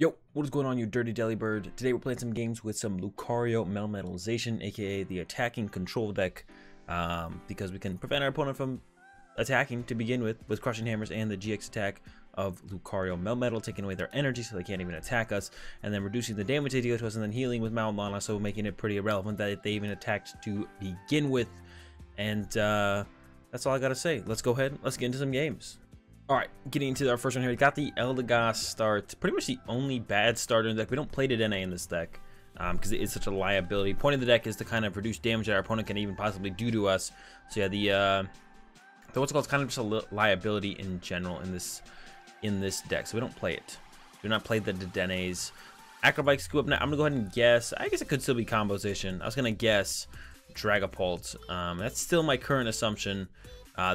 Yo, what is going on, you dirty delibird? Today we're playing some games with some Lucario Melmetal Zation, aka the attacking control deck, because we can prevent our opponent from attacking to begin with Crushing Hammers and the GX Attack of Lucario Melmetal, taking away their energy so they can't even attack us, and then reducing the damage they deal to us, and then healing with Mount Lana, so making it pretty irrelevant that they even attacked to begin with. And that's all I gotta say. Let's go ahead, let's get into some games. Alright, getting into our first one here, we got the Eldegoss start. Pretty much the only bad starter in the deck. We don't play Dedenne in this deck because it is such a liability. Point of the deck is to kind of reduce damage that our opponent can even possibly do to us. So yeah, the what's it called, it's kind of just a liability in general in this deck. So we don't play it. We do not play the Dedennes. Acrobike, Scoop Up Net. I'm going to go ahead and guess. I guess it could still be Combo Zation. I was going to guess Dragapult. That's still my current assumption.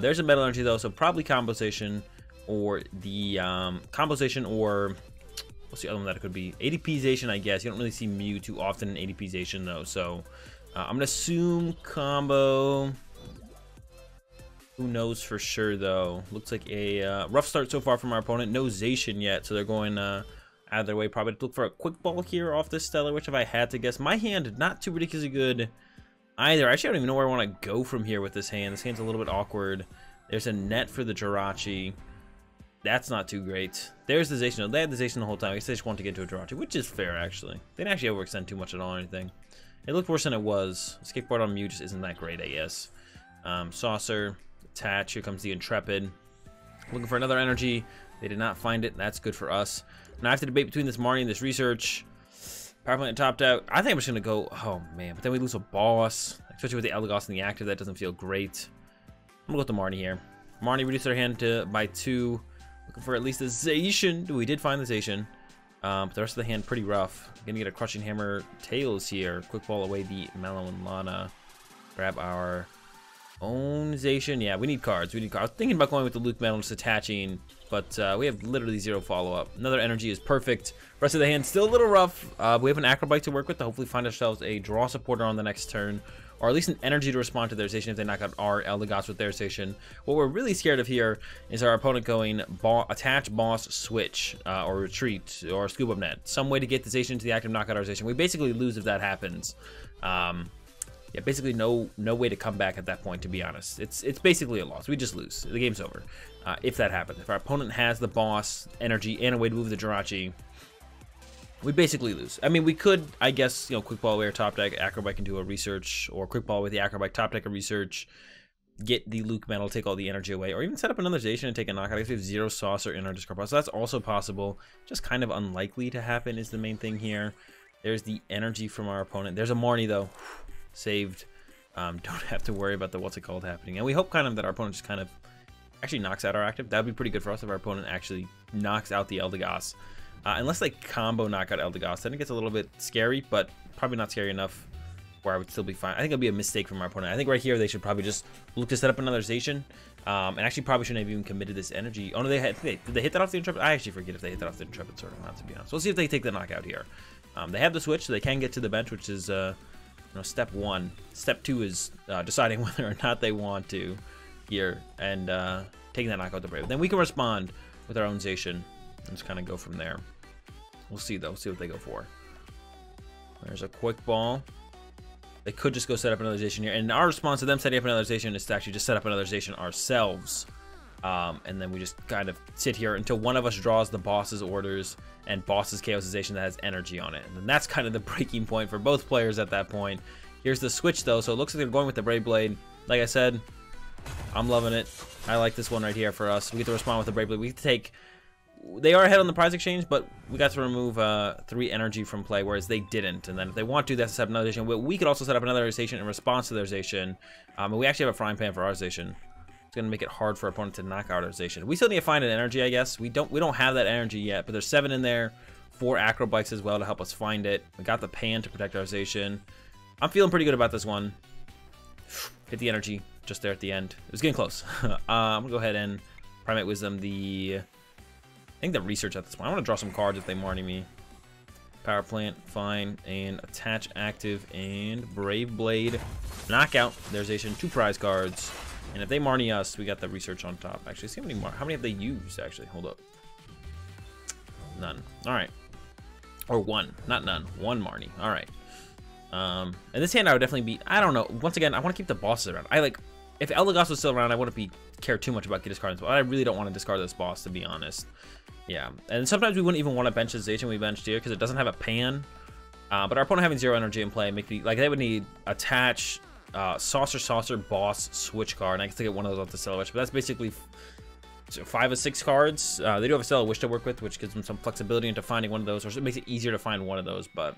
There's a Metal Energy though, so probably Combo Zation. Or the Combo Zation, or what's the other one that it could be? ADP Zation, I guess. You don't really see Mew too often in ADP Zation though, so I'm gonna assume Combo. Who knows for sure though? Looks like a rough start so far from our opponent. No Zation yet, so they're going out of their way probably to look for a Quick Ball here off this Stellar Wish, if I had to guess. My hand not too ridiculously good either. Actually, I don't even know where I want to go from here with this hand. This hand's a little bit awkward. There's a net for the Jirachi. That's not too great. There's the Zation. They had the Zation the whole time. I guess they just want to get to a Jirachi, which is fair, actually. They didn't actually overextend too much at all or anything. It looked worse than it was. Escape Board on Mew just isn't that great, I guess. Saucer. Attach. Here comes the Intrepid. Looking for another energy. They did not find it. That's good for us. Now I have to debate between this Marnie and this Research. Power Plant topped out. I think I'm just going to go... Oh, man. But then we lose a boss. Especially with the Eldegoss and the active. That doesn't feel great. I'm going to go with the Marnie here. Marnie reduced their hand to by 2. Looking for at least a Zation. We did find the Zation. But the rest of the hand pretty rough. Gonna get a Crushing Hammer Tails here. Quick Ball away the Mallow and Lana. Grab our own Zation. Yeah, we need cards. We need cards. I was thinking about going with the Luke Metal just attaching, but we have literally zero follow-up. Another energy is perfect. Rest of the hand still a little rough. We have an Acrobike to work with to hopefully find ourselves a draw supporter on the next turn, or at least an energy to respond to their Zation if they knock out our Eldegoss with their Zation. What we're really scared of here is our opponent going attach, boss, switch, or retreat, or Scoop Up Net. Some way to get the Zation into the active, knock out our Zation. We basically lose if that happens. Yeah, basically no way to come back at that point, to be honest. It's basically a loss. We just lose. The game's over if that happens. If our opponent has the boss, energy, and a way to move the Jirachi, we basically lose. I mean, we could, I guess, you know, Quick Ball away our top deck, Acrobike into a Research, or Quick Ball with the Acrobike, top deck a Research, get the Luke Metal, take all the energy away, or even set up another Zation and take a knockout. I guess we have zero Saucer in our discard pile, so that's also possible. Just kind of unlikely to happen is the main thing here. There's the energy from our opponent. There's a Marnie, though. Saved. Don't have to worry about the what's it called happening. And we hope kind of that our opponent just kind of actually knocks out our active. That would be pretty good for us if our opponent actually knocks out the Eldegoss. Unless they combo knock out Eldegoss, then it gets a little bit scary, but probably not scary enough where I would still be fine. I think it'll be a mistake from our opponent. I think right here they should probably just look to set up another Zation, and actually probably shouldn't have even committed this energy. Oh no, did they hit that off the Intrepid? I actually forget if they hit that off the Intrepid Sword or not, to be honest. We'll see if they take the knockout here. They have the switch, so they can get to the bench, which is you know, step one. Step two is deciding whether or not they want to here and taking that knockout to Brave. Then we can respond with our own Zation and just kind of go from there. We'll see, though. We'll see what they go for. There's a Quick Ball. They could just go set up another Zation here. And our response to them setting up another Zation is to actually just set up another Zation ourselves. And then we just kind of sit here until one of us draws the Boss's Orders and Boss's Chaosization that has energy on it. And then that's kind of the breaking point for both players at that point. Here's the switch, though. So it looks like they're going with the Brave Blade. Like I said, I'm loving it. I like this one right here for us. We get to respond with the Brave Blade. We get to take... They are ahead on the prize exchange, but we got to remove 3 energy from play, whereas they didn't. And then if they want to, they have to set up another Zation. We could also set up another Zation in response to their Zation. And we actually have a Frying Pan for our Zation. It's going to make it hard for our opponent to knock out our Zation. We still need to find an energy, I guess. We don't have that energy yet, but there's 7 in there. 4 Acrobikes as well to help us find it. We got the Pan to protect our Zation. I'm feeling pretty good about this one. Hit the energy just there at the end. It was getting close. I'm going to go ahead and Primate Wisdom the... I think the Research at this point. I want to draw some cards if they Marnie me. Power Plant, fine, and attach, active, and Brave Blade. Knockout. There's Zation, 2 prize cards, and if they Marnie us, we got the Research on top. Actually, see how many have they used? Actually, hold up, none. All right, Or one. Not none. One Marnie. Alright. And this hand I would definitely be... I don't know. Once again, I want to keep the bosses around. I like... If Eldegoss was still around, I wouldn't care too much about discarding this, but I really don't want to discard this boss, to be honest. Yeah. And sometimes we wouldn't even want to bench this Zation we benched here, because it doesn't have a pan. But our opponent having zero energy in play, make me, like, they would need attach, saucer, boss, switch card. And I guess they get one of those off the Stellar Wish, but that's basically... 5 or 6 cards. They do have a Stellar Wish to work with, which gives them some flexibility into finding one of those, or it makes it easier to find one of those, but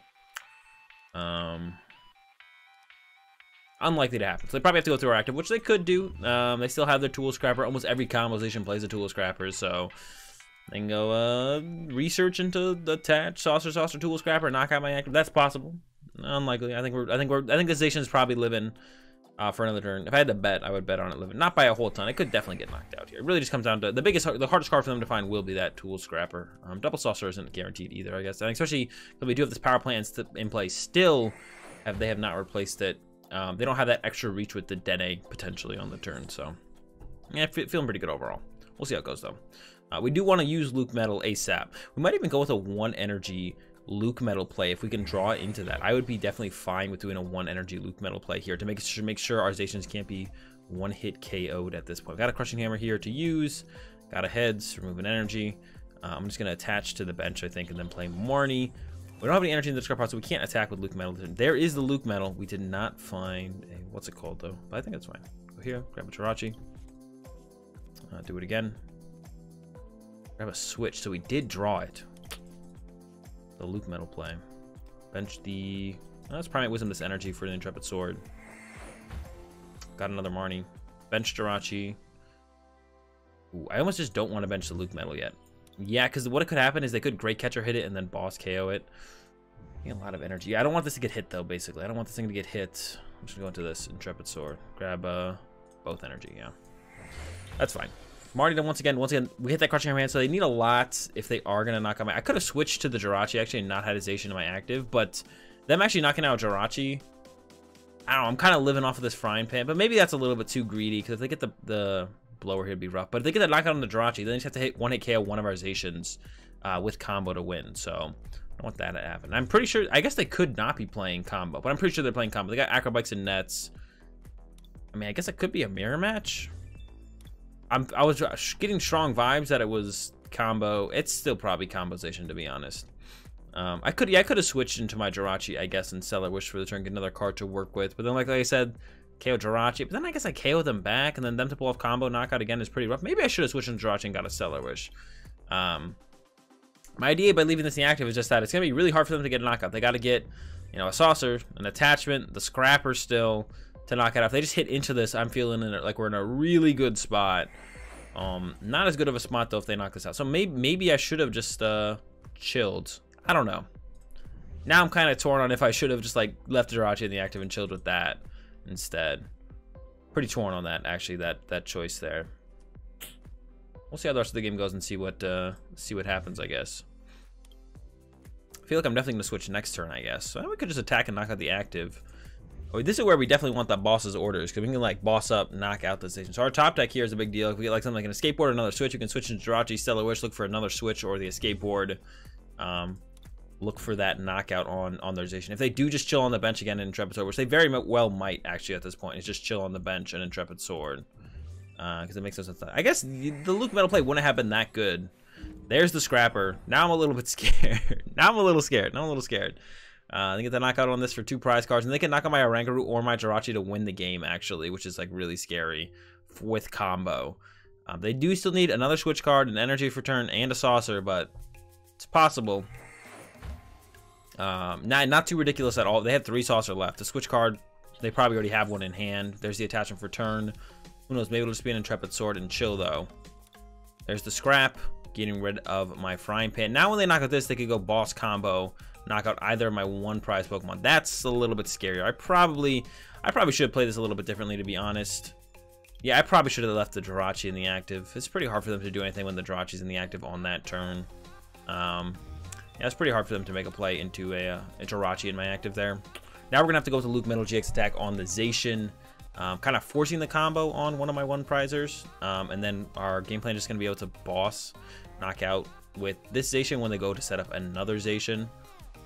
unlikely to happen. So they probably have to go through our active, which they could do. They still have their Tool Scrapper. Almost every conversation plays the Tool Scrapper, so they can go research into the attach, saucer, Tool Scrapper, knock out my active. That's possible. Unlikely. I think the Zation is probably living for another turn. If I had to bet, I would bet on it living. Not by a whole ton. It could definitely get knocked out here. It really just comes down to the hardest card for them to find will be that Tool Scrapper. Double Saucer isn't guaranteed either, I guess. And especially because we do have this Power Plant in place still, they have not replaced it. They don't have that extra reach with the Dedenne potentially on the turn. So, yeah, feeling pretty good overall. We'll see how it goes, though. We do want to use Lucario Melmetal ASAP. We might even go with a 1 energy... Lucario Melmetal play if we can draw into that. I would be definitely fine with doing a 1 energy Lucario Melmetal play here to make sure our Zacians can't be 1-hit KO'd at this point. We've got a Crushing Hammer here to use. Got a heads, remove an energy. I'm just gonna attach to the bench, I think, and then play Marnie. We don't have any energy in the discard pile, so we can't attack with Lucario Melmetal. There is the Lucario Melmetal. We did not find a what's it called though, but I think that's fine. Go here, grab a Jirachi. Do it again. Grab a switch. So we did draw it. The Lucario Melmetal play. Bench the... That's Primate Wisdom, this energy for the Intrepid Sword. Got another Marnie. Bench Jirachi. Ooh, I almost just don't want to bench the Lucario Melmetal yet. Yeah, because what could happen is they could Great Catcher hit it and then boss KO it. A lot of energy. I don't want this to get hit, though, basically. I don't want this thing to get hit. I'm just going to go into this Intrepid Sword. Grab both energy, yeah. That's fine. Marnie, then once again, we hit that Crushing Hammer hand, so they need a lot if they are going to knock out my... I could have switched to the Jirachi, actually, and not had a Zation in my active, but them actually knocking out Jirachi... I don't know, I'm kind of living off of this Frying Pan, but maybe that's a little bit too greedy, because if they get the blower here, it'd be rough. But if they get that knockout on the Jirachi, then they just have to hit 1-hit KO one of our Zations with combo to win, so I don't want that to happen. I'm pretty sure... I guess they could not be playing combo, but I'm pretty sure they're playing combo. They got Acrobikes and Nets. I mean, I guess it could be a mirror match... I was getting strong vibes that it was combo. It's still probably combozation, to be honest. I could have switched into my Jirachi, I guess, and Stellar Wish for the turn, get another card to work with. But then, like I said, KO Jirachi. But then I guess I KO them back, and then them to pull off combo knockout again is pretty rough. Maybe I should have switched into Jirachi and got a Stellar Wish. My idea by leaving this inactive is just that it's going to be really hard for them to get a knockout. They got to get, you know, a saucer, an attachment, the scrapper still... to knock it off. They just hit into this. I'm feeling like we're in a really good spot. Not as good of a spot though if they knock this out. So maybe I should have just chilled. I don't know. Now I'm kind of torn on if I should have just like left Jirachi in the active and chilled with that instead. Pretty torn on that actually. That choice there. We'll see how the rest of the game goes and see what happens. I guess. I feel like I'm definitely gonna switch next turn. I guess. So we could just attack and knock out the active. This is where we definitely want that boss's orders because we can like boss up, knock out the Station. So our top deck here is a big deal. If we get like something like an Escape Board or another switch, we can switch into Jirachi, Stellar Wish, look for another switch or the Escape Board. Look for that knockout on their Station. If they do just chill on the bench again in Intrepid Sword, which they very well might actually at this point, is just chill on the bench and Intrepid Sword. Because it makes no sense. I guess the Lucario Melmetal play wouldn't have been that good. There's the Scrapper. Now I'm a little bit scared. Now I'm a little scared. They get the knockout on this for 2 prize cards, and they can knock out my Oranguru or my Jirachi to win the game, actually, which is like really scary with combo. They do still need another switch card, an energy for turn, and a saucer, but it's possible. Not too ridiculous at all. They have 3 saucer left. The switch card, they probably already have one in hand. There's the attachment for turn. Who knows? Maybe it'll just be an Intrepid Sword and chill though. There's the scrap, getting rid of my Frying Pan. Now when they knock out this, they could go boss combo. Knock out either of my 1 prize Pokemon. That's a little bit scarier. I probably should have played this a little bit differently, to be honest. Yeah, I probably should have left the Jirachi in the active. It's pretty hard for them to do anything when the Jirachi's in the active on that turn. Yeah, it's pretty hard for them to make a play into a Jirachi in my active there. Now we're gonna have to go with the Lucario Melmetal GX Attack on the Zacian, kind of forcing the combo on one of my 1 prizers, and then our game plan is just gonna be able to boss knock out with this Zacian when they go to set up another Zacian.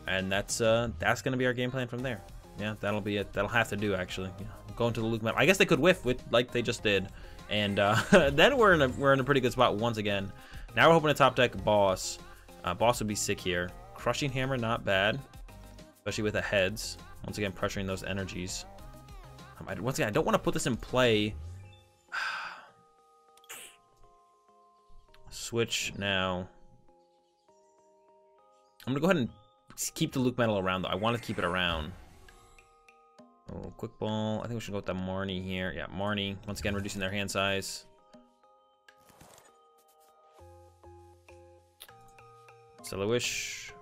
And that's gonna be our game plan from there. Yeah, that'll be it. That'll have to do, actually. Yeah, going to the Lucario. I guess they could whiff with like they just did, and then we're in a pretty good spot once again. Now we're hoping to top deck Boss. Boss would be sick here. Crushing Hammer, not bad, especially with the heads. Once again, pressuring those energies. Once again, I don't want to put this in play. Switch now. I'm gonna go ahead and keep the Lucario around, though. I want to keep it around. Oh, Quick Ball. I think we should go with the Marnie here. Yeah, Marnie. Once again, reducing their hand size. Stellar Wish.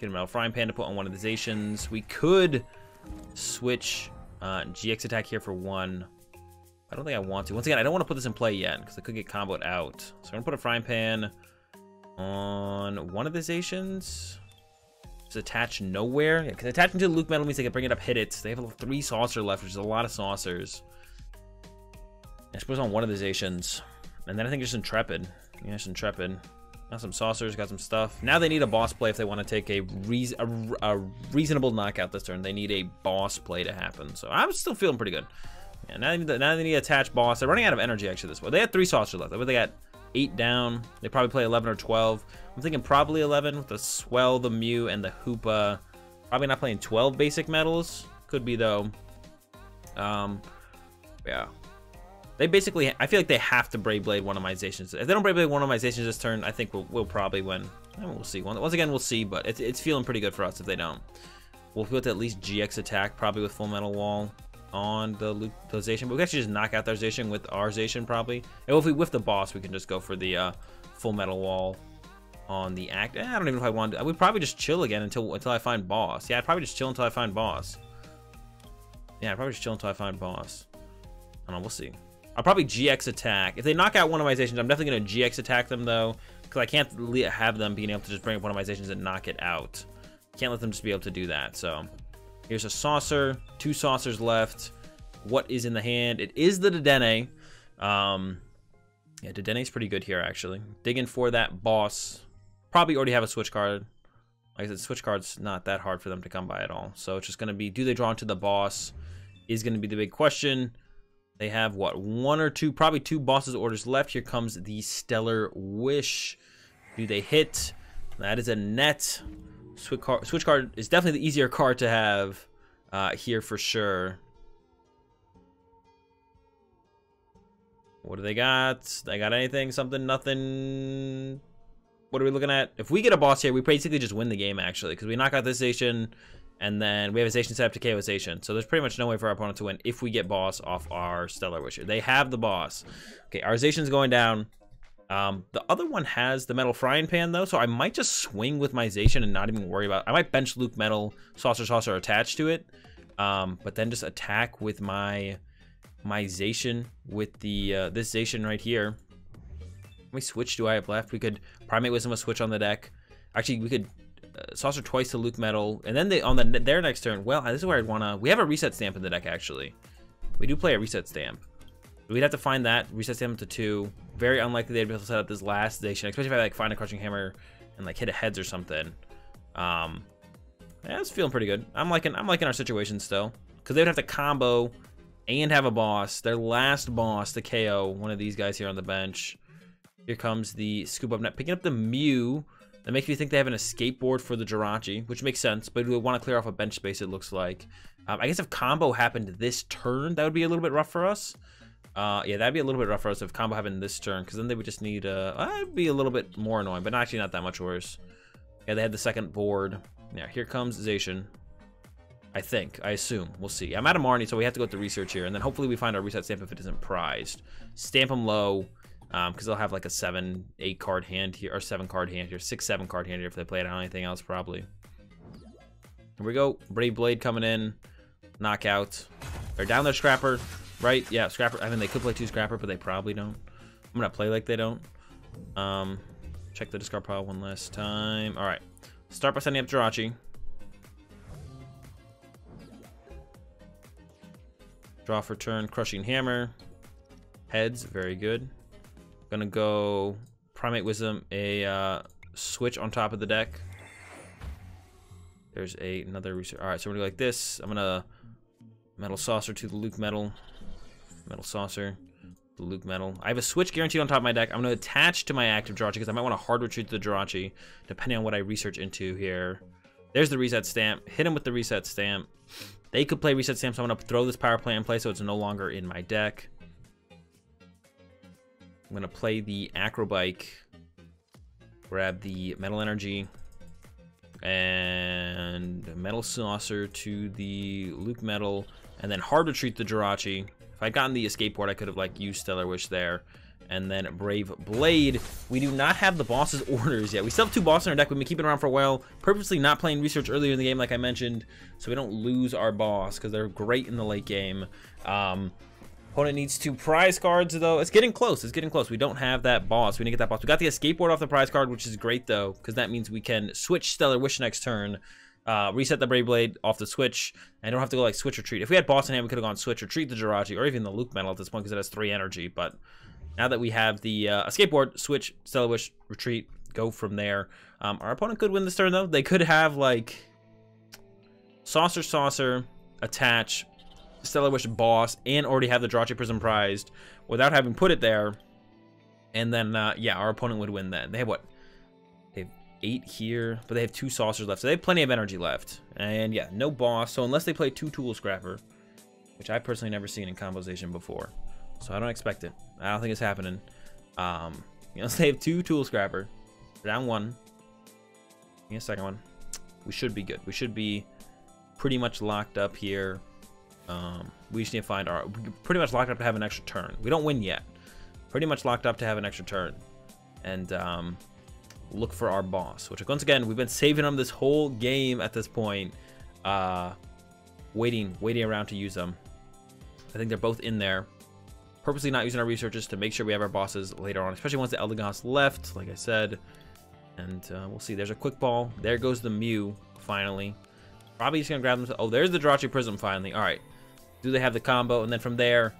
Get a Metal Frying Pan to put on one of the Zations. We could switch GX Attack here for one. I don't think I want to. Once again, I don't want to put this in play yet because I could get comboed out. So I'm going to put a Frying Pan on one of the Zations. Attach nowhere, because attaching to the Lucario means they can bring it up, hit it. They have 3 saucer left, which is a lot of saucers. I suppose on one of the Zations, and then I think just Intrepid. Yeah, just Intrepid. Got some saucers, got some stuff. Now they need a boss play if they want to take a reasonable knockout this turn. They need a boss play to happen. So I'm still feeling pretty good. Yeah, now they need to attach Boss. They're running out of energy actually this way. They had 3 saucers left, but they got 8 down. They probably play 11 or 12. I'm thinking probably 11 with the Swell, the Mew, and the Hoopa. Probably not playing 12 basic metals. Could be, though. Yeah. They basically, I feel like they have to Brave Blade one of my Zations. If they don't Brave Blade one of my Zations this turn, I think we'll probably win. And we'll see. Once again, we'll see, but it's feeling pretty good for us if they don't. We'll go to at least GX Attack, probably with Full Metal Wall on the Zation, but we can actually just knock out their Zation with our Zation probably. And if we whiff the Boss, we can just go for the Full Metal Wall on the act. I don't even know if I want to. I would probably just chill again until I find Boss. Yeah, I'd probably just chill until I find Boss. Yeah, I'd probably just chill until I find Boss. I don't know, we'll see. I'll probably GX Attack. If they knock out one of my Zations, I'm definitely going to GX Attack them, though, because I can't have them being able to just bring up one of my Zations and knock it out. Can't let them just be able to do that, so... Here's a saucer, 2 saucers left. What is in the hand? It is the Dedenne. Yeah, Dedenne's pretty good here, actually. Digging for that Boss. Probably already have a switch card. Like I said, switch card's not that hard for them to come by at all. So it's just going to be, do they draw into the Boss? Is going to be the big question. They have, what, 1 or 2, probably 2 Boss's Orders left. Here comes the Stellar Wish. Do they hit? That is a net. Switch card is definitely the easier card to have here for sure. What do they got? They got anything? Something? Nothing? What are we looking at? If we get a Boss here, we basically just win the game, actually, because we knock out this Zation, and then we have a Zation set up to KO Zation. So there's pretty much no way for our opponent to win if we get Boss off our Stellar Wish. They have the Boss. Okay, our Zation's going down. The other one has the Metal Frying Pan, though, so I might just swing with my Zation and not even worry about it. I might bench Luke Metal, Saucer attached to it, but then just attack with my Zation with the this Zation right here. How many switch do I have left? We could Primate Wisdom a switch on the deck. Actually, we could Saucer twice to Luke Metal, and then their next turn. Well, this is where I'd wanna. We have a Reset Stamp in the deck, actually. We do play a Reset Stamp. We'd have to find that, reset them to 2. Very unlikely they'd be able to set up this last Zation, especially if I like find a Crushing Hammer and like hit a heads or something. Yeah, it's feeling pretty good. I'm liking our situation still, because they'd have to combo and have a Boss, their last Boss, to KO one of these guys here on the bench. Here comes the Scoop Up Net, picking up the Mew. That makes me think they have an Escape Board for the Jirachi, which makes sense, but we want to clear off a bench space, it looks like. I guess if combo happened this turn, that would be a little bit rough for us. Yeah, that'd be a little bit rough for us if combo happened this turn, because then they would just need that'd be a little bit more annoying, but actually not that much worse. Yeah, they had the second board. Yeah, here comes Zation. I assume. We'll see. I'm out of Marnie, so we have to go to Research here, and then hopefully we find our Reset Stamp if it isn't prized. Stamp them low, because they'll have like a 7-8 card hand here, or 7 card hand here, 6-7 card hand here if they play it on anything else probably. Here we go. Brave Blade coming in. Knockout. They're down their Scrapper. Right? Yeah, Scrapper. I mean, they could play 2 Scrapper, but they probably don't. I'm going to play like they don't. Check the discard pile one last time. All right. Start by sending up Jirachi. Draw for turn. Crushing Hammer. Heads. Very good. Going to go Primate Wisdom. A switch on top of the deck. There's another research. All right, so we're gonna do like this. I'm gonna Metal Saucer to the Luke Metal. Metal Saucer, the Luke Metal. I have a switch guaranteed on top of my deck. I'm gonna attach to my active Jirachi because I might want to hard retreat to the Jirachi, depending on what I research into here. There's the Reset Stamp. Hit him with the Reset Stamp. They could play Reset Stamp, so I'm gonna throw this Power Plant in play so it's no longer in my deck. I'm gonna play the Acrobike, grab the Metal Energy, and Metal Saucer to the Luke Metal, and then hard retreat the Jirachi. If I'd gotten the Escape Board, I could have like used Stellar Wish there. And then Brave Blade. We do not have the Boss's Orders yet. We still have two bosses in our deck. We've been keeping around for a while. Purposely not playing Research earlier in the game, like I mentioned, so we don't lose our boss, because they're great in the late game. Opponent needs two prize cards, though. It's getting close. It's getting close. We don't have that boss. We need to get that boss. We got the Escape Board off the prize card, which is great, though, because that means we can switch Stellar Wish next turn, reset the Brave Blade off the switch, and don't have to go, like, switch retreat. If we had boss in hand, we could have gone switch retreat the Jirachi, or even the Luke Metal at this point, because it has 3 energy. But now that we have the Escape Board, switch, Stellar Wish, retreat, go from there. Our opponent could win this turn, though. They could have, like, Saucer, Saucer, attach, Stellar Wish boss, and already have the Jirachi Prism prized without having put it there, and then yeah, our opponent would win. Then they have what? They have 8 here, but they have 2 saucers left, so they have plenty of energy left. And yeah, no boss, so unless they play 2 Tool Scrapper, which I personally never seen in Combo Zation before, so I don't expect it. I don't think it's happening. You know, they have 2 Tool Scrapper, down 1, and a second one. We should be good. We should be pretty much locked up here. We just need to find our, pretty much locked up to have an extra turn. We don't win yet. Pretty much locked up to have an extra turn. And look for our boss, which once again, we've been saving them this whole game at this point. Waiting around to use them. I think they're both in there. Purposely not using our researches to make sure we have our bosses later on, especially once the Eldegoss left, like I said. And we'll see. There's a Quick Ball. There goes the Mew, finally. Probably just going to grab them. Oh, there's the Jirachi Prism, finally. All right. Do they have the combo? And then from there,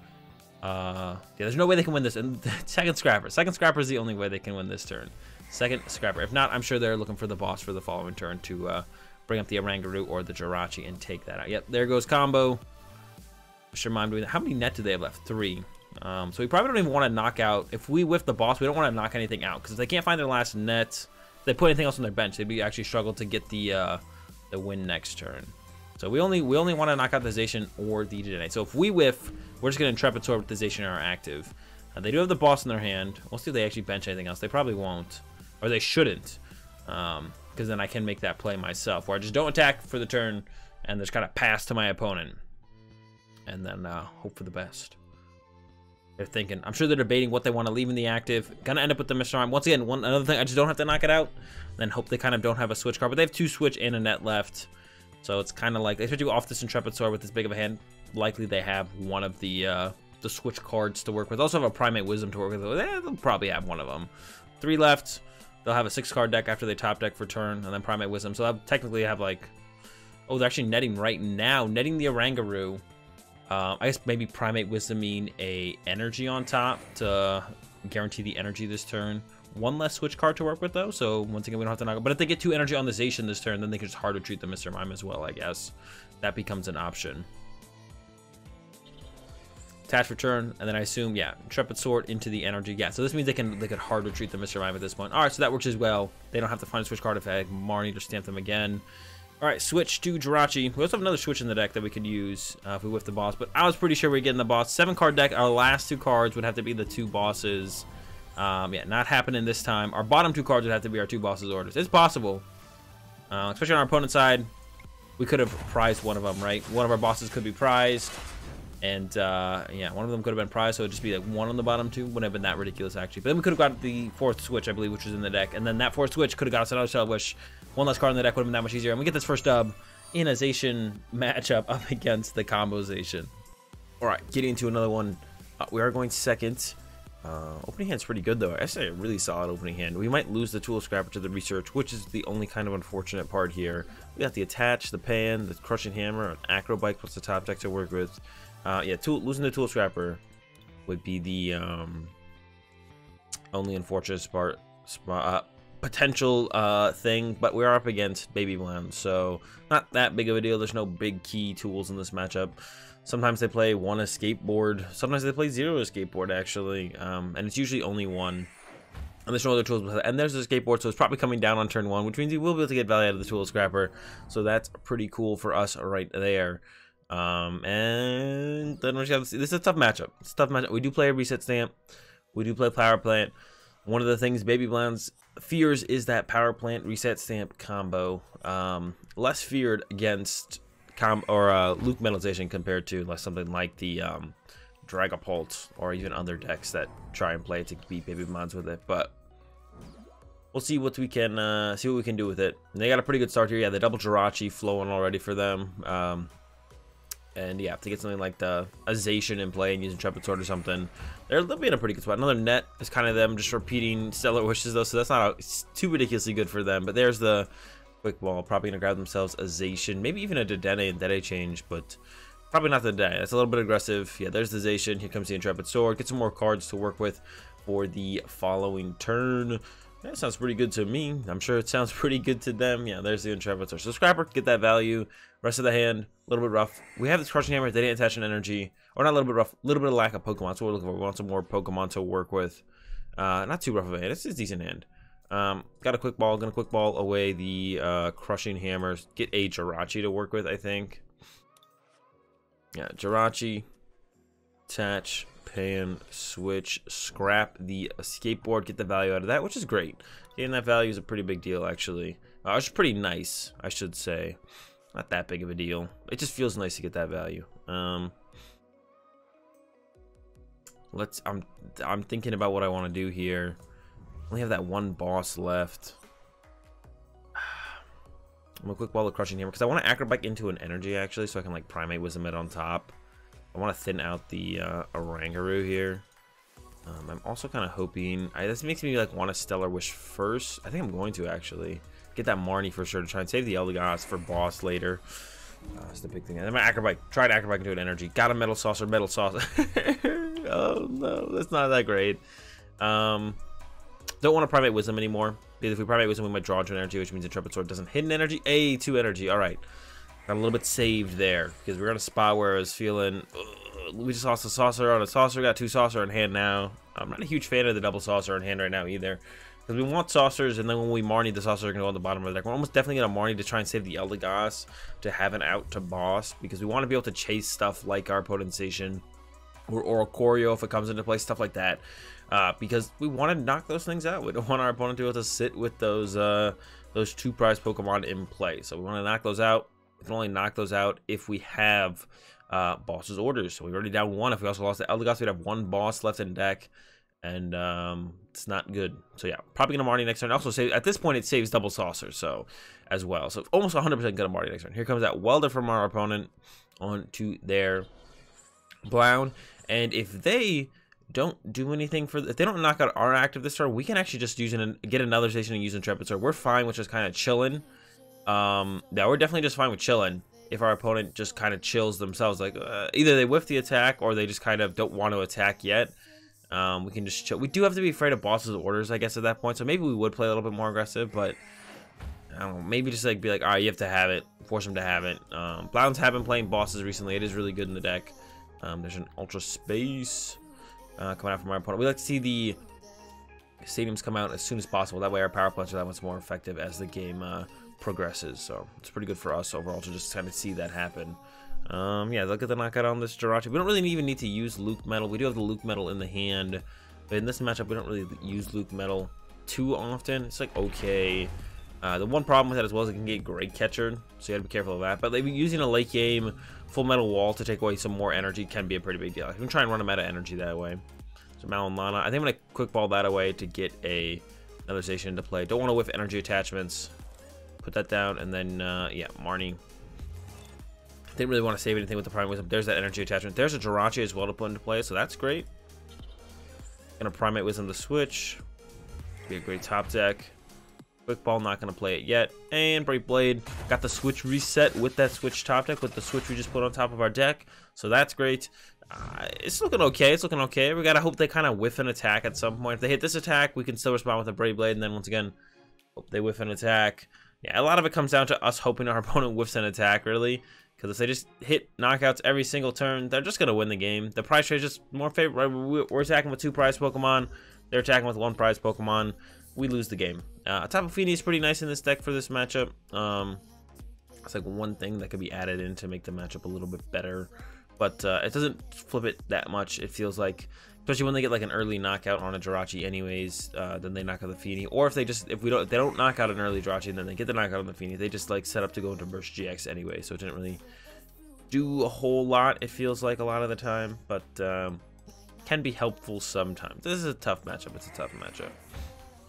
yeah, there's no way they can win this. And second Scrapper. Second Scrapper is the only way they can win this turn. Second Scrapper. If not, I'm sure they're looking for the boss for the following turn to bring up the Oranguru or the Jirachi and take that out. Yep, there goes combo. Sherman doing that. How many net do they have left? 3. So we probably don't even want to knock out. If we whiff the boss, we don't want to knock anything out, because if they can't find their last net, if they put anything else on their bench, they'd be actually struggle to get the win next turn. So we only want to knock out the Zation or the Dedenne. So if we whiff, we're just going to Intrepid Sword with the Zation in our active. They do have the boss in their hand. We'll see if they actually bench anything else. They probably won't. Or they shouldn't. Because then I can make that play myself, where I just don't attack for the turn and just kind of pass to my opponent. And then hope for the best. They're thinking. I'm sure they're debating what they want to leave in the active. Gonna end up with the Mr. Arm. Once again, another thing, I just don't have to knock it out. And then hope they kind of don't have a switch card. But they have 2 switch and a net left. So it's kind of like, they should do off this Intrepid Sword with this big of a hand. Likely they have one of the switch cards to work with. Also have a Primate Wisdom to work with. They'll probably have one of them. 3 left. They'll have a 6-card deck after they top deck for turn. And then Primate Wisdom. So they'll technically have like, oh, they're actually netting right now. Netting the Oranguru. I guess maybe Primate Wisdom mean a energy on top to guarantee the energy this turn. 1 less switch card to work with, though, so once again, we don't have to knock it. But if they get 2 energy on the Zacian this turn, then they can just hard retreat the Mr. Mime as well, I guess. That becomes an option. Attach for turn, and then I assume, yeah, Intrepid Sword into the energy. Yeah, so this means they could hard retreat the Mr. Mime at this point. All right, so that works as well. They don't have to find a switch card if I Marnie to stamp them again. All right, switch to Jirachi. We also have another switch in the deck that we could use if we whiff the boss, but I was pretty sure we were getting the boss. 7-card deck, our last 2 cards would have to be the 2 bosses. Yeah, not happening this time. Our bottom 2 cards would have to be our 2 bosses' orders. It's possible. Especially on our opponent's side, we could have prized one of them, right? One of our bosses could be prized. And, yeah, one of them could have been prized, so it would just be, like, 1 on the bottom 2. Wouldn't have been that ridiculous, actually. But then we could have got the 4th switch, I believe, which was in the deck. And then that 4th switch could have got us another Stellar Wish. 1 less card in the deck would have been that much easier. And we get this first dub in a Zation matchup up against the Combo Zation. All right, getting into another one. We are going second. Opening hand's pretty good, though. I say a really solid opening hand. We might lose the Tool Scrapper to the Research, which is the only kind of unfortunate part here. We got the Attach, the Pan, the Crushing Hammer, an Acrobike plus the top deck to work with. Yeah, losing the Tool Scrapper would be the only unfortunate part. potential thing, but we're up against Baby Blends, so not that big of a deal. There's no big key tools in this matchup. Sometimes they play one Escape Board, sometimes they play zero Escape Board actually, and it's usually only one. And there's no other tools, and there's the skateboard, so it's probably coming down on turn one, which means he will be able to get value out of the Tool Scrapper. So that's pretty cool for us right there. And then we're just gonna see. This is a tough matchup. It's a tough matchup. We do play a Reset Stamp. We do play Power Plant. One of the things Baby Blends fears is that Power Plant Reset Stamp combo. Less feared against Luke Metalization compared to like something like the Dragapult or even other decks that try and play to beat Baby Blends with it, but we'll see what we can do with it. And they got a pretty good start here. Yeah, the double Jirachi flowing already for them, and yeah, if they get something like the Zation in play and use Intrepid Sword or something, they'll be in a pretty good spot. Another net is kind of them just repeating Stellar Wishes though, so that's not it's too ridiculously good for them. But there's the Quick Ball, probably gonna grab themselves a Zation, maybe even a Dedenne and Dedenne change, but probably not the day. That's a little bit aggressive. Yeah, there's the Zacian. Here comes the Intrepid Sword. Get some more cards to work with for the following turn. That sounds pretty good to me. I'm sure it sounds pretty good to them. Yeah, there's the Intrepid Sword. So Scrapper, get that value. Rest of the hand, a little bit rough. We have this Crushing Hammer. They didn't attach an energy. Or not a little bit rough. A little bit of lack of Pokemon. So we're looking for. We want some more Pokemon to work with. Not too rough of a hand. This is a decent hand. Got a Quick Ball. Gonna Quick Ball away the Crushing Hammers. Get a Jirachi to work with, I think. Yeah, Jirachi, attach, pan, switch, scrap the skateboard, get the value out of that, which is great. Getting that value is a pretty big deal, actually. It's pretty nice, I should say. Not that big of a deal. It just feels nice to get that value. I'm thinking about what I want to do here. Only have that one boss left. I'm gonna Quick Ball the Crushing Hammer because I want to Acrobike into an energy actually, so I can like Primate Wisdom it on top. I want to thin out the Oranguru here. I'm also kind of hoping this makes me like want to Stellar Wish first. I think I'm going to actually get that Marnie for sure to try and save the Eldegoss for boss later. That's the big thing. And then my Acrobike, try to Acrobike into an energy. Got a Metal Saucer, Metal Saucer. Oh no, that's not that great. Don't want to Primate Wisdom anymore. If we Primate Wisdom, we might draw into an energy, which means Intrepid Sword doesn't hit an energy. Two energy. All right. Got a little bit saved there because we were in a spot where I was feeling... we just lost a Saucer on a Saucer. Got two Saucer in hand now. I'm not a huge fan of the double Saucer in hand right now either because we want Saucers, and then when we Marnie, the Saucer are going to go on the bottom of the deck. We're almost definitely going to Marnie to try and save the Eldegoss to have an out to boss because we want to be able to chase stuff like our Potenzation or Oricorio if it comes into play, stuff like that. Because we want to knock those things out. We don't want our opponent to be able to sit with those two prize Pokemon in play. So we want to knock those out. We can only knock those out if we have Boss's Orders. So we're already down one. If we also lost the Eldegoss, we'd have one boss left in deck. And it's not good. So yeah, probably going to Marnie next turn. Also, save, at this point, it saves double Saucer so as well. So almost 100% going to Marnie next turn. Here comes that Welder from our opponent onto their Blown. And if they... don't do anything for if they don't knock out our active this turn, we can actually just use and get another station and use Intrepid Sword. We're fine with just kind of chilling. Yeah, we're definitely just fine with chilling if our opponent just kind of chills themselves, like either they whiff the attack or they just kind of don't want to attack yet. We can just chill. We do have to be afraid of Boss's Orders, I guess, at that point, so maybe we would play a little bit more aggressive, but I don't know, maybe just like be like, all right, you have to have it, force them to have it. Blounds have been playing bosses recently. It is really good in the deck. There's an Ultra Space coming out from our opponent. We like to see the stadiums come out as soon as possible. That way our power plants are that much more effective as the game progresses. So it's pretty good for us overall to just kind of see that happen. Yeah, look at the knockout on this Jirachi. We don't really even need to use Luke Metal. We do have the Luke Metal in the hand, but in this matchup we don't really use Luke Metal too often. It's like okay. The one problem with that as well is it can get Great Catcher, so you gotta be careful of that. But like, using a late game Full Metal Wall to take away some more energy can be a pretty big deal. I can try and run them out of energy that way. So Malinlana, I think I'm gonna Quick Ball that away to get another Zacian into play. Don't want to whiff energy attachments. Put that down, and then yeah, Marnie. Didn't really want to save anything with the Prime Wisdom. There's that energy attachment. There's a Jirachi as well to put into play, so that's great. Gonna Primate Wisdom to switch. Be a great top deck. Quick Ball, not going to play it yet. And Brave Blade got the switch reset with that switch top deck, with the switch we just put on top of our deck. So that's great. It's looking okay. It's looking okay. We got to hope they kind of whiff an attack at some point. If they hit this attack, we can still respond with a Brave Blade. And then once again, Hope they whiff an attack. Yeah, a lot of it comes down to us hoping our opponent whiffs an attack, really. Because if they just hit knockouts every single turn, they're just going to win the game. The prize trade is just more favorable. We're attacking with two prize Pokemon. They're attacking with one prize Pokemon. We lose the game. Atapafini is pretty nice in this deck for this matchup. It's like one thing that could be added in to make the matchup a little bit better. But it doesn't flip it that much, it feels like. Especially when they get like an early knockout on a Jirachi anyways, then they knock out the Feeny. Or if they don't knock out an early Jirachi and then they get the knockout on the Feeny, they just like set up to go into burst GX anyway, so it didn't really do a whole lot, it feels like a lot of the time, but can be helpful sometimes. This is a tough matchup, it's a tough matchup.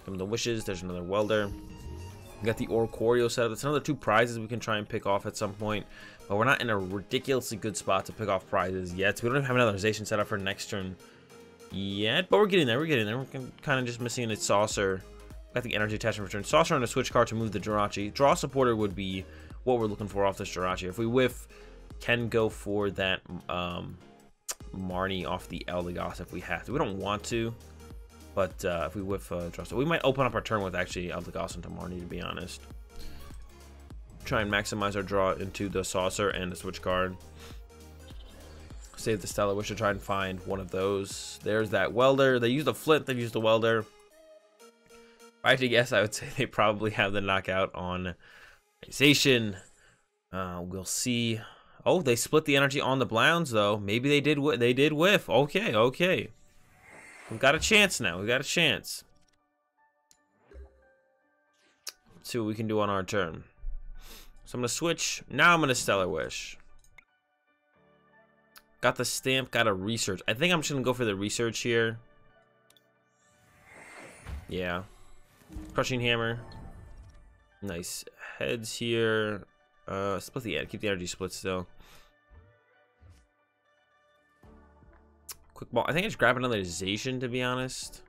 Come the Wishes, there's another Welder. We got the Oricorio set up. It's another two prizes we can try and pick off at some point, but we're not in a ridiculously good spot to pick off prizes yet. So we don't have another Zation set up for next turn yet, but we're getting there, We're kind of just missing a Saucer. Got the energy attachment return. Saucer on a switch card to move the Jirachi. Draw supporter would be what we're looking for off this Jirachi. If we whiff, can go for that Marnie off the Eldegoss if we have to. We don't want to, but if we whiff draw supporter, we might open up our turn with actually Eldegoss into Marnie, to be honest. Try and maximize our draw into the Saucer and the switch card. Save the Stellar Wish to try and find one of those. There's that Welder. They use the Flint. They've used the Welder. If I had to guess, I would say they probably have the knockout on Zation. We'll see. Oh, they split the energy on the Blounds though. Maybe they did. They did whiff. Okay, okay. We've got a chance now. We've got a chance. Let's see what we can do on our turn. So I'm gonna switch. Now I'm gonna Stellar Wish. Got the stamp, got a research. I think I'm just gonna go for the research here. Yeah. Crushing Hammer. Nice. Heads here. Split the keep the energy split still. Quick ball. I think I just grab another Zation, to be honest.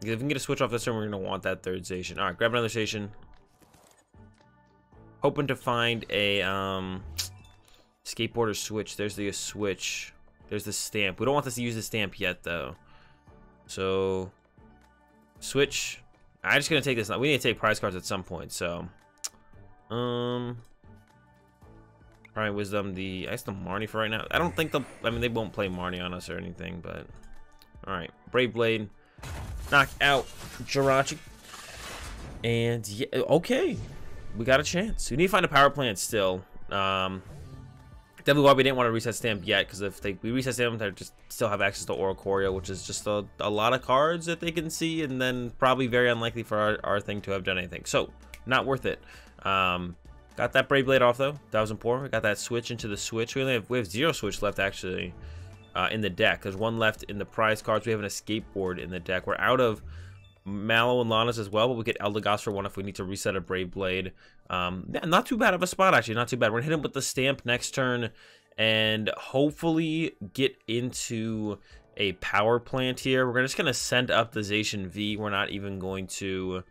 If we can get a switch off this turn, we're gonna want that third Zation. Alright, grab another Zation. Hoping to find a skateboarder switch. There's the switch. There's the stamp. We don't want this to use the stamp yet, though. So, switch. I'm just going to take this. We need to take prize cards at some point, so. Primate Wisdom. I guess the Marnie for right now. I don't think they'll. I mean, they won't play Marnie on us or anything, but. Alright. Brave Blade. Knock out Jirachi. And, yeah. Okay. We got a chance. We need to find a power plant still. Definitely why we didn't want to reset stamp yet, because if we reset stamp, they just still have access to Oricorio, which is just a lot of cards that they can see, and then probably very unlikely for our thing to have done anything. So, not worth it. Got that Brave Blade off, though. That was important. We got that switch into the switch. We have zero switch left, actually, in the deck. There's one left in the prize cards. We have an escape board in the deck. We're out of Mallow and Lana's as well, but we get Eldegoss for one if we need to reset a Brave Blade. Yeah, not too bad of a spot, actually. Not too bad. We're gonna hit him with the stamp next turn and hopefully get into a power plant here. We're just gonna send up the Zacian V. We're not even going to.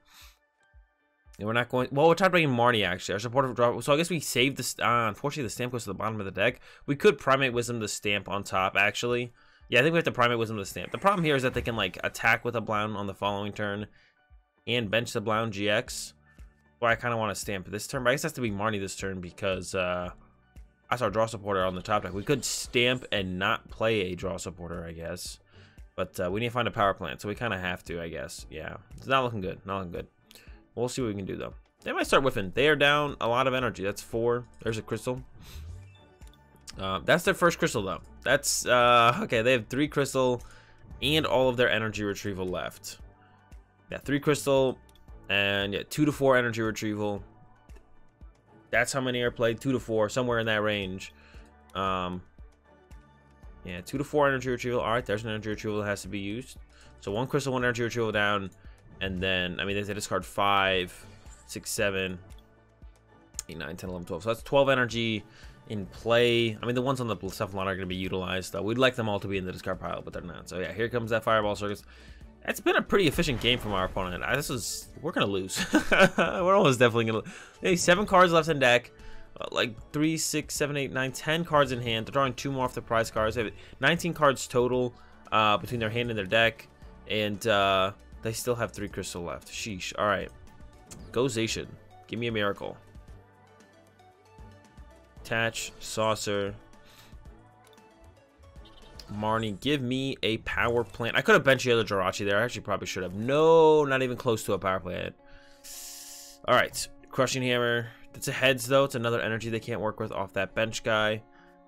Well, we're trying to bring in Marnie, actually. Our supportive draw. So I guess we saved this. Unfortunately, the stamp goes to the bottom of the deck. We could Primate Wisdom the stamp on top, actually. Yeah, I think we have to Primate Wisdom to stamp. The problem here is that they can, like, attack with a Blound on the following turn and bench the Blound GX. Well, I kind of want to stamp this turn, but I guess it has to be Marnie this turn because that's our draw supporter on the top deck. We could stamp and not play a draw supporter, I guess. But we need to find a power plant, so we kind of have to, I guess. Yeah, it's not looking good. Not looking good. We'll see what we can do, though. They might start whiffing. They are down a lot of energy. That's 4. There's a crystal. That's their first crystal, though. That's okay. They have 3 crystal and all of their energy retrieval left. Yeah, 3 crystal and yeah, 2 to 4 energy retrieval. That's how many are played. 2 to 4, somewhere in that range. Yeah, 2 to 4 energy retrieval. All right, there's an energy retrieval that has to be used. So 1 crystal, 1 energy retrieval down, and then I mean they discard 5, 6, 7, 8, 9, 10, 11, 12. So that's 12 energy. In play. I mean, the ones on the Cephalon are going to be utilized, though. We'd like them all to be in the discard pile, but they're not. So, yeah, here comes that Fireball Circus. It's been a pretty efficient game from our opponent. We're going to lose. We're almost definitely going to lose. 7 cards left in deck. Like 3, 6, 7, 8, 9, 10 cards in hand. They're drawing 2 more off the prize cards. They have 19 cards total between their hand and their deck. And they still have 3 crystal left. Sheesh. All right. Go Zacian. Give me a miracle. Attach. Saucer. Marnie, give me a power plant. I could have benched the other Jirachi there. I actually probably should have. No, not even close to a power plant. All right. Crushing Hammer. That's a heads, though. It's another energy they can't work with off that bench guy.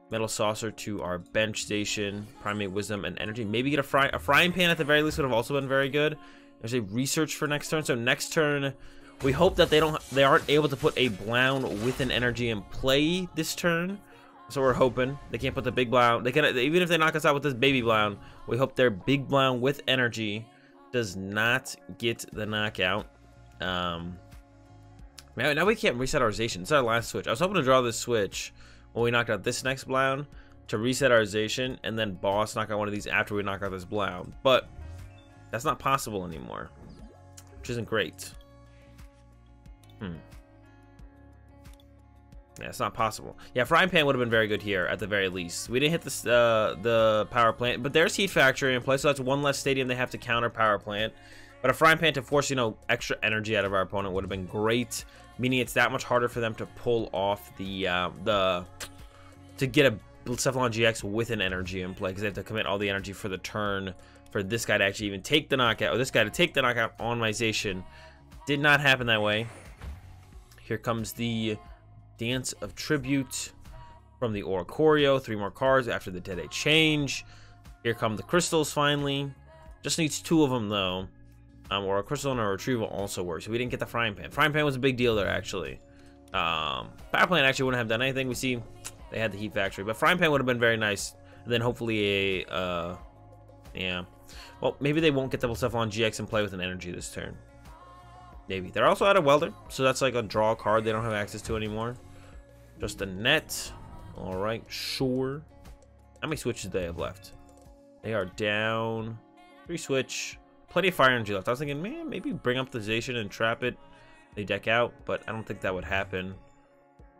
Metal Saucer to our bench station. Primate Wisdom and energy. Maybe get a frying pan at the very least would have also been very good. There's a research for next turn. So next turn, we hope that they aren't able to put a Blown with an energy in play this turn. So we're hoping they can't put the big Blown. They can, even if they knock us out with this baby Blown, we hope their big Blown with energy does not get the knockout. Now we can't reset our Zation. It's our last switch. I was hoping to draw this switch when we knocked out this next Blown to reset our Zation, and then boss knock out one of these after we knock out this Blown. But that's not possible anymore, which isn't great. Yeah, it's not possible. Yeah, Frying Pan would have been very good here at the very least. We didn't hit this, the Power Plant, but there's Heat Factory in play, so that's one less stadium they have to counter Power Plant. But a Frying Pan to force, you know, extra energy out of our opponent would have been great, meaning it's that much harder for them to pull off the, to get a Cephalon GX with an energy in play, because they have to commit all the energy for the turn for this guy to actually even take the knockout, or this guy to take the knockout on my Zacian. Did not happen that way. Here comes the Dance of Tribute from the Oracorio. 3 more cards after the Dedenne change. Here come the crystals finally. Just needs 2 of them though. Or a crystal and a retrieval also works. So we didn't get the Frying Pan. Frying Pan was a big deal there actually. Power Plant actually wouldn't have done anything. We see they had the Heat Factory, but Frying Pan would have been very nice. And then hopefully a yeah. Well, maybe they won't get double stuff on GX and play with an energy this turn. Maybe. They're also out of Welder, so that's like a draw card they don't have access to anymore. Just a net. All right, sure. How many switches do they have left? They are down 3 switch. Plenty of fire energy left. I was thinking, man, maybe bring up the Zation and trap it. They deck out, but I don't think that would happen,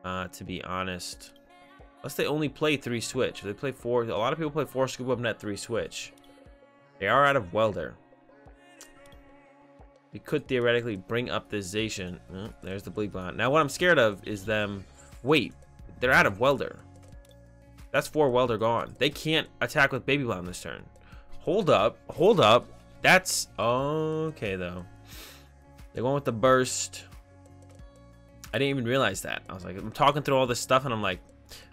to be honest. Unless they only play 3 switch. If they play 4. A lot of people play 4 scoop up net, 3 switch. They are out of Welder. We could theoretically bring up this Zacian. Oh, there's the Bleak Blonde. Now what I'm scared of is them... Wait, they're out of Welder. That's 4 Welder gone. They can't attack with Baby Blonde this turn. Hold up. Hold up. That's... okay, though. They went with the burst. I didn't even realize that. I was like, I'm talking through all this stuff, and I'm like,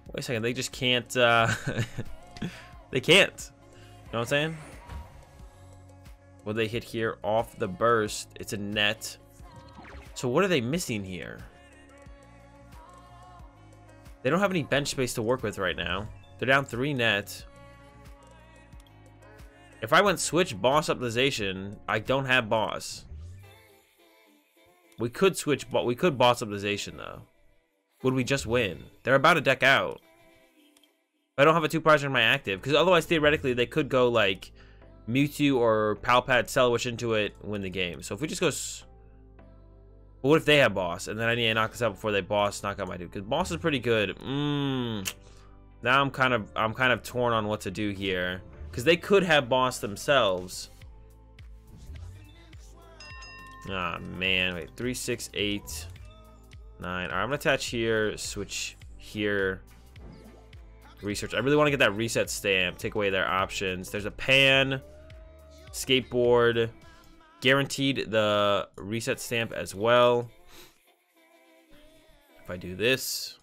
wait a second, they just can't... they can't. You know what I'm saying? Well, they hit here off the burst. It's a net. So what are they missing here? They don't have any bench space to work with right now. They're down 3 net. If I went switch boss up the Zation, I don't have boss. We could switch, but we could boss up the Zation though. Would we just win? They're about to deck out. I don't have a 2 prize in my active, because otherwise theoretically they could go like Mewtwo or Palpat, Stellar Wish into it, win the game. So if we just go... But what if they have boss? And then I need to knock this out before they boss knock out my dude. Because boss is pretty good. Now I'm kind of torn on what to do here. Because they could have boss themselves. Ah, man. Wait, 3, 6, 8, 9. Alright, I'm going to attach here. Switch here. Research. I really want to get that reset stamp. Take away their options. There's a pan. Skateboard. Guaranteed the reset stamp as well. If I do this,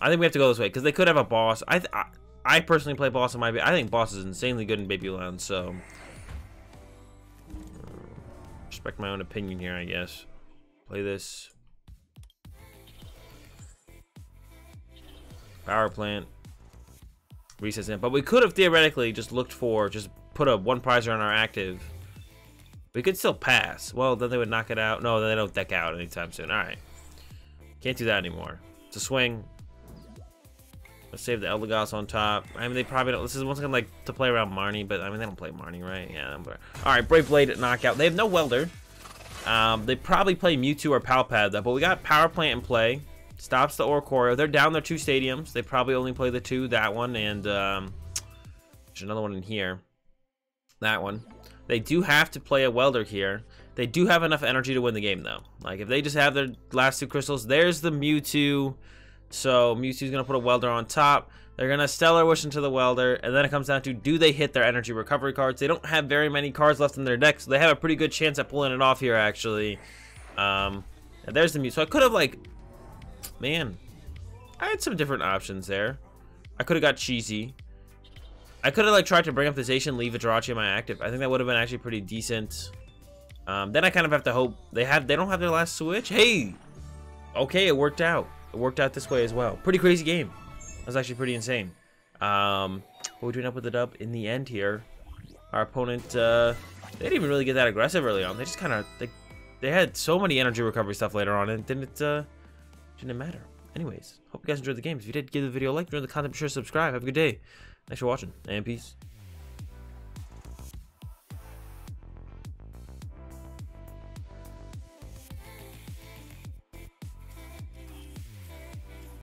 I think we have to go this way because they could have a boss. I personally play boss in my... I think boss is insanely good in Baby Lounge, so respect my own opinion here, I guess. Play this. Power plant. Reset stamp. But we could have theoretically just looked for... Just put a 1 prizer on our active. We could still pass. Well, then they would knock it out. No, then they don't deck out anytime soon. All right. Can't do that anymore. It's a swing. Let's save the Eldegoss on top. I mean, they probably don't... This is once again like to play around Marnie, but I mean, they don't play Marnie, right? Yeah. All right, Brave Blade at knockout. They have no Welder. They probably play Mewtwo or Palpad, though, but we got Power Plant in play. Stops the Oracorio. They're down their 2 stadiums. They probably only play the 2, that one, and there's another one in here. That one. They do have to play a Welder here. They do have enough energy to win the game, though. Like, if they just have their last two crystals. There's the Mewtwo. So, Mewtwo's going to put a Welder on top. They're going to Stellar Wish into the Welder. And then it comes down to, do they hit their energy recovery cards? They don't have very many cards left in their deck, so they have a pretty good chance at pulling it off here, actually. And there's the Mewtwo. So, I could have, like... Man. I had some different options there. I could have got cheesy. I could have, like, tried to bring up the Zation, leave a Jirachi in my active. I think that would have been actually pretty decent. Then I kind of have to hope they don't have their last switch. Hey! Okay, it worked out. It worked out this way as well. Pretty crazy game. That was actually pretty insane. But we do end up with the dub in the end here. Our opponent, they didn't even really get that aggressive early on. They just kind of, they had so many energy recovery stuff later on, and then it didn't matter. Anyways, hope you guys enjoyed the game. If you did, give the video a like, join the content, be sure to subscribe. Have a good day. Thanks for watching, and peace.